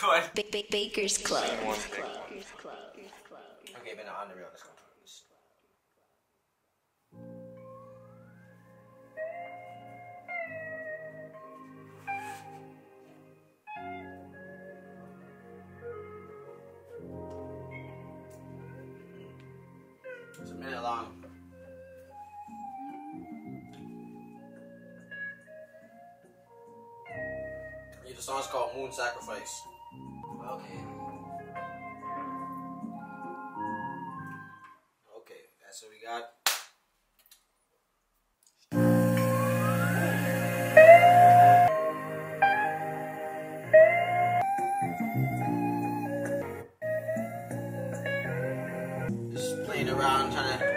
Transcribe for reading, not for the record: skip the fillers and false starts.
Good. Baker's Club. Okay, but on the real, let's go. It's a minute long. The song's called Moon Sacrifice. Okay. Okay, that's what we got. Just playing around, trying to